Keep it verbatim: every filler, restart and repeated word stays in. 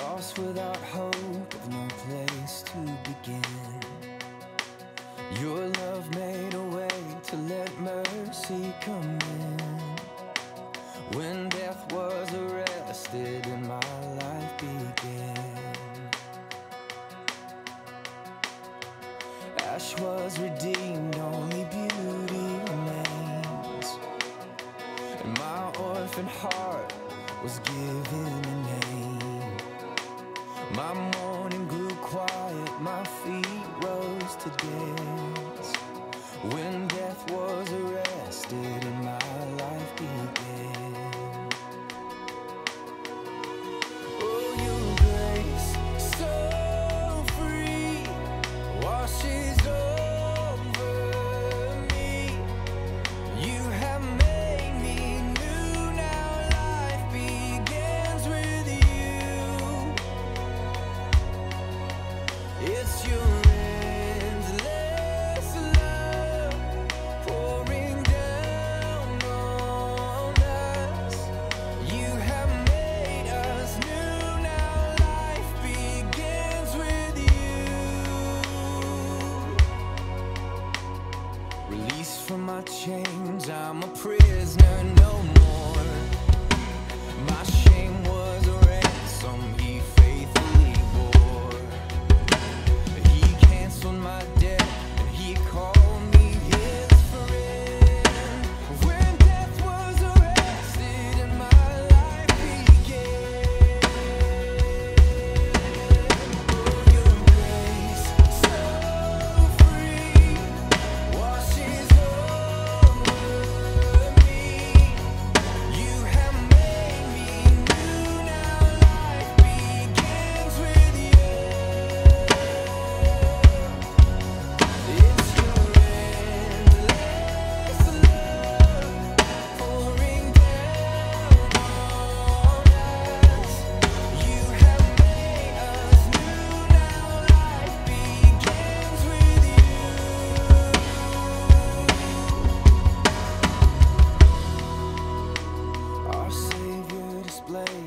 Lost without hope, with no place to begin. Your love made a way to let mercy come in. When death was arrested and my life began, ash was redeemed, only beauty remains. And my orphan heart was given a name. My morning grew quiet, my feet rose to dance. When death was arrested and my life began. Oh, your grace, so free, washes over me. You have made me new, now life begins with you. It's your endless love pouring down on us. You have made us new, now life begins with you. Released from my chains, I'm a prisoner no more. My shame was a ransom he faithfully bore. He canceled my debt, and he called me his friend. When death was arrested and my life began. Oh, your grace, so free, washes over me. You have made me new, now life begins with you. It's your endless love pouring down on us. You have made us new, now life begins with you. Our Savior displayed